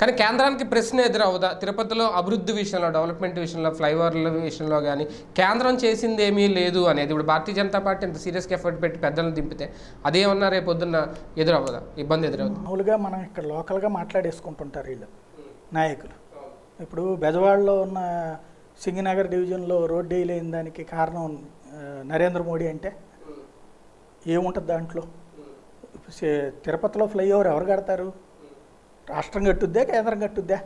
కానీ కేంద్రానికి ప్రశ్న ఎదురవుదా తిరుపతిలో అభివృద్ధి విషయంలో డెవలప్మెంట్ విషయంలో ఫ్లైఓవర్ల విషయంలో కానీ కేంద్రం చేసింది ఏమీ లేదు అనేది ఇప్పుడు భారతీయ జనతా పార్టీ ఇంత సీరియస్గా ఎఫర్ట్ పెట్టి పెద్దలను దింపితే అదేమన్నా రేపు పొద్దున్న ఎదురవ్వదా ఇబ్బంది ఎదురవుతుంది. మామూలుగా మనం ఇక్కడ లోకల్గా మాట్లాడేసుకుంటుంటారు వీళ్ళు నాయకులు. ఇప్పుడు బెజవాడలో ఉన్న సింగినగర్ డివిజన్లో రోడ్ డీల్ అయిన దానికి కారణం నరేంద్ర మోడీ అంటే ఏముంటుంది దాంట్లో? తిరుపతిలో ఫ్లైఓవర్ ఎవరు కడతారు? రాష్ట్రం కట్టుద్దా కేంద్రం కట్టుద్దా?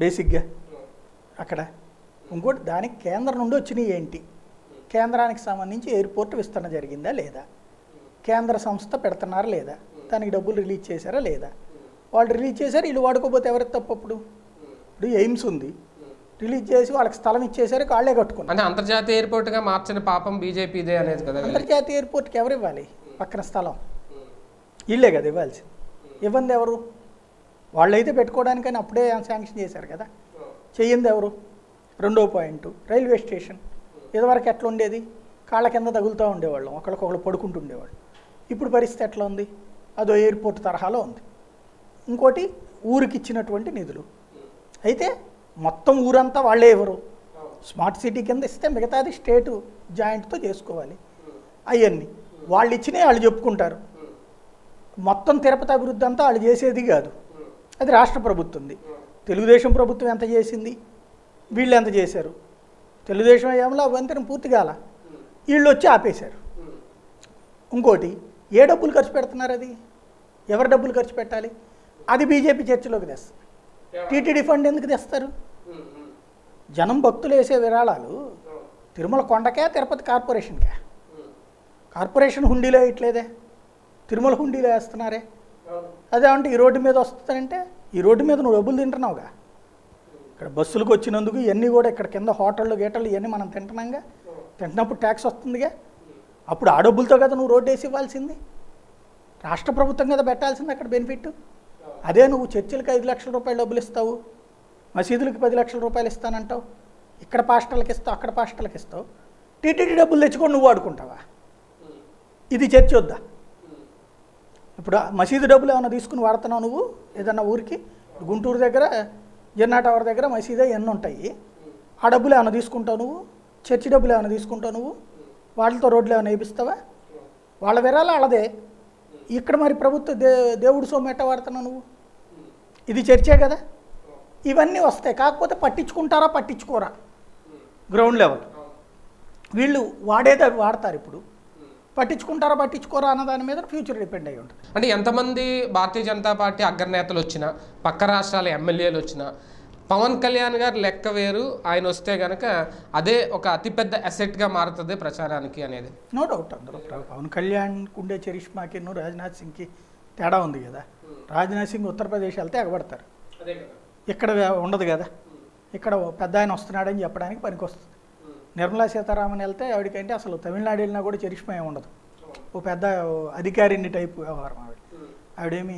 బేసిక్గా అక్కడ ఇంకోటి దానికి కేంద్రం నుండి వచ్చినాయి ఏంటి? కేంద్రానికి సంబంధించి ఎయిర్పోర్ట్ విస్తరణ జరిగిందా లేదా? కేంద్ర సంస్థ పెడుతున్నారా లేదా? దానికి డబ్బులు రిలీజ్ చేశారా లేదా? వాళ్ళు రిలీజ్ చేశారు, వీళ్ళు వాడుకోపోతే ఎవరి తప్పప్పుడు? ఇప్పుడు ఎయిమ్స్ ఉంది, రిలీజ్ చేసి వాళ్ళకి స్థలం ఇచ్చేసారు, వాళ్ళే కట్టుకున్నారు. అంతర్జాతీయ ఎయిర్పోర్ట్గా మార్చిన పాపం బీజేపీదే అనేది కదా. అంతర్జాతీయ ఎయిర్పోర్ట్కి ఎవరు ఇవ్వాలి? పక్కన స్థలం వీళ్ళే కదా ఇవ్వాల్సి. ఇవ్వంది ఎవరు? వాళ్ళైతే పెట్టుకోవడానికైనా అప్పుడే శాంక్షన్ చేశారు కదా, చెయ్యింది ఎవరు? రెండో పాయింట్ రైల్వే స్టేషన్. ఇదివరకు ఎట్లా ఉండేది? కాళ్ళ కింద తగులుతూ ఉండేవాళ్ళం, ఒకళ్ళకొకళ్ళు పడుకుంటూ ఉండేవాళ్ళు. ఇప్పుడు పరిస్థితి ఎట్లా ఉంది? అదో ఎయిర్పోర్ట్ తరహాలో ఉంది. ఇంకోటి ఊరికి ఇచ్చినటువంటి నిధులు అయితే మొత్తం ఊరంతా వాళ్ళే ఎవరు? స్మార్ట్ సిటీ కింద ఇస్తే మిగతాది స్టేటు జాయింట్తో చేసుకోవాలి. అవన్నీ వాళ్ళు ఇచ్చినా వాళ్ళు చెప్పుకుంటారు. మొత్తం తిరుపతి అభివృద్ధి అంతా వాళ్ళు చేసేది కాదు, అది రాష్ట్ర ప్రభుత్వంది. తెలుగుదేశం ప్రభుత్వం ఎంత చేసింది, వీళ్ళు ఎంత చేశారు? తెలుగుదేశం హయాంలో అవంతరం పూర్తి కాల, వీళ్ళు వచ్చి ఆపేశారు. ఇంకోటి ఏ డబ్బులు ఖర్చు పెడుతున్నారు? అది ఎవరు డబ్బులు ఖర్చు పెట్టాలి? అది బీజేపీ చర్చలోకి తెస్తుంది. టీటీడీ ఫండ్ ఎందుకు తెస్తారు? జనం భక్తులు వేసే విరాళాలు తిరుమల కొండకే, తిరుపతి కార్పొరేషన్కే. కార్పొరేషన్ హుండీలో వేయట్లేదే, తిరుమల హుండీలో వేస్తున్నారే. అదేమంటే ఈ రోడ్డు మీద వస్తుందంటే ఈ రోడ్డు మీద నువ్వు డబ్బులు తింటున్నావుగా. ఇక్కడ బస్సులకు వచ్చినందుకు ఇవన్నీ కూడా ఇక్కడ కింద హోటళ్ళు గేటళ్ళు ఇవన్నీ మనం తింటున్నాంగా, తింటున్నప్పుడు ట్యాక్స్ వస్తుందిగా. అప్పుడు ఆ డబ్బులతో కదా నువ్వు రోడ్డు వేసి ఇవ్వాల్సింది, రాష్ట్ర ప్రభుత్వం కదా పెట్టాల్సింది అక్కడ బెనిఫిట్. అదే నువ్వు చర్చిలకు 5 లక్షల రూపాయలు డబ్బులు ఇస్తావు, మసీదులకు 10 లక్షల రూపాయలు ఇస్తానంటావు, ఇక్కడ పాస్టర్లకు ఇస్తావు, అక్కడ పాస్టర్లకు ఇస్తావు. టీటీడీ డబ్బులు తెచ్చుకొని నువ్వు వాడుకుంటావా? ఇది చర్చ వద్దా? ఇప్పుడు మసీదు డబ్బులు ఏమైనా తీసుకుని వాడుతున్నావు నువ్వు ఏదన్నా ఊరికి? గుంటూరు దగ్గర జన్నాట టవర్ దగ్గర మసీదే ఎన్ని ఉంటాయి, ఆ డబ్బులు ఏమైనా తీసుకుంటావు నువ్వు? చర్చి డబ్బులు ఏమైనా తీసుకుంటావు నువ్వు? వాళ్ళతో రోడ్లు ఏమైనా వేయిస్తావా? వాళ్ళ విరాళ వాళ్ళదే. ఇక్కడ మరి ప్రభుత్వ దేవుడు సొమ్ము ఎట్ట వాడుతున్నావు నువ్వు? ఇది చర్చే కదా. ఇవన్నీ వస్తాయి, కాకపోతే పట్టించుకుంటారా పట్టించుకోరా? గ్రౌండ్ లెవెల్ వీళ్ళు వాడేది అవి వాడతారు. ఇప్పుడు పట్టించుకుంటారా పట్టించుకోరా అన్న దాని మీద ఫ్యూచర్ డిపెండ్ అయ్యి ఉంటుంది. అంటే ఎంతమంది భారతీయ జనతా పార్టీ అగ్రనేతలు వచ్చినా, పక్క రాష్ట్రాల ఎమ్మెల్యేలు వచ్చినా, పవన్ కళ్యాణ్ గారు లెక్క వేరు. ఆయన వస్తే కనుక అదే ఒక అతిపెద్ద అసెట్గా మారుతుంది ప్రచారానికి అనేది నో డౌట్. అందరూ పవన్ కళ్యాణ్కి ఉండే చరిష్మాకి రాజ్నాథ్ సింగ్కి తేడా ఉంది కదా. రాజ్నాథ్ సింగ్ ఉత్తరప్రదేశ్ వెళ్తే ఎగబడతారు, ఇక్కడ ఉండదు కదా. ఇక్కడ పెద్ద ఆయన వస్తున్నాడని చెప్పడానికి పనికి వస్తుంది. నిర్మలా సీతారామన్ వెళ్తే ఆవిడకంటే అసలు తమిళనాడు వెళ్ళినా కూడా చరిష్మా ఏమి ఉండదు. ఓ పెద్ద అధికారిని టైప్ వ్యవహారం ఆవిడ. ఆవిడేమి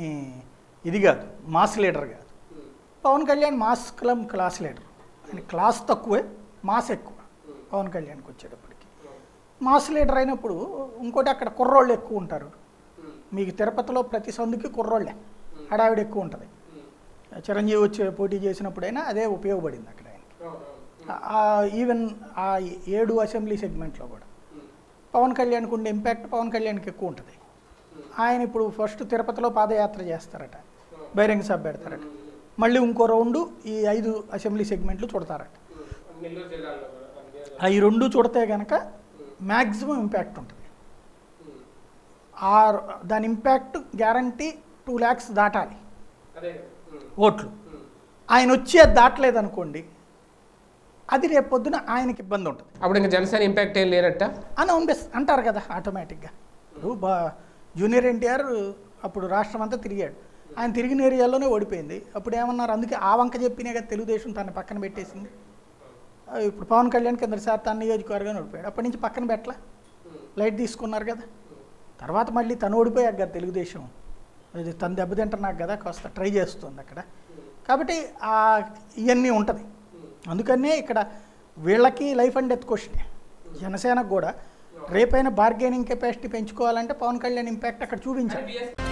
ఇది కాదు, మాస్ లీడర్ కాదు. Pawan Kalyan mass class leader. ఆయన క్లాస్ తక్కువే, మాస్ ఎక్కువ పవన్ కళ్యాణ్కి వచ్చేటప్పటికి. మాస్ లీడర్ అయినప్పుడు ఇంకోటి అక్కడ కుర్రోళ్ళు ఎక్కువ ఉంటారు. మీకు తిరుపతిలో ప్రతి సందుకి కుర్రోళ్ళే, హడావిడ ఎక్కువ ఉంటుంది. చిరంజీవి వచ్చి పోటీ చేసినప్పుడైనా అదే ఉపయోగపడింది అక్కడ ఆయనకి. ఈవెన్ ఆ 7 అసెంబ్లీ సెగ్మెంట్లో కూడా పవన్ కళ్యాణ్కి ఉండే ఇంపాక్ట్ పవన్ కళ్యాణ్కి ఎక్కువ ఉంటుంది. ఆయన ఇప్పుడు ఫస్ట్ తిరుపతిలో పాదయాత్ర చేస్తారట, బహిరంగ సభ పెడతారట, మళ్ళీ ఇంకో రౌండ్ ఈ 5 అసెంబ్లీ సెగ్మెంట్లు చూడతారట. ఈ 2 చూడితే కనుక మ్యాక్సిమం ఇంపాక్ట్ ఉంటుంది. దాని ఇంపాక్ట్ గ్యారంటీ 2 lakhs దాటాలి ఓట్లు. ఆయన వచ్చి అది దాటలేదనుకోండి, అది రేపు పొద్దున ఆయనకి ఇబ్బంది ఉంటుంది. అప్పుడు ఇంకా జనసేన ఇంపాక్ట్ ఏం లేనట్ట అని అంటారు కదా ఆటోమేటిక్గా. ఇప్పుడు జూనియర్ ఎన్టీఆర్ అప్పుడు రాష్ట్రం అంతా తిరిగాడు, ఆయన తిరిగిన ఏరియాలోనే ఓడిపోయింది. అప్పుడు ఏమన్నారు? అందుకే ఆ వంక చెప్పినా కదా తెలుగుదేశం తన పక్కన పెట్టేసింది. ఇప్పుడు పవన్ కళ్యాణ్ కిందసారి తన నియోజకవర్గాన్ని ఓడిపోయాడు, అప్పటి నుంచి పక్కన పెట్టలా, లైట్ తీసుకున్నారు కదా. తర్వాత మళ్ళీ తను ఓడిపోయాక కదా తెలుగుదేశం అది తను దెబ్బతింటున్నాక కదా కాస్త ట్రై చేస్తుంది అక్కడ. కాబట్టి ఇవన్నీ ఉంటుంది. అందుకనే ఇక్కడ వీళ్ళకి లైఫ్ అండ్ డెత్ క్వశ్చనే. జనసేనకు కూడా రేపైనా బార్గెనింగ్ కెపాసిటీ పెంచుకోవాలంటే పవన్ కళ్యాణ్ ఇంపాక్ట్ అక్కడ చూపించాలి.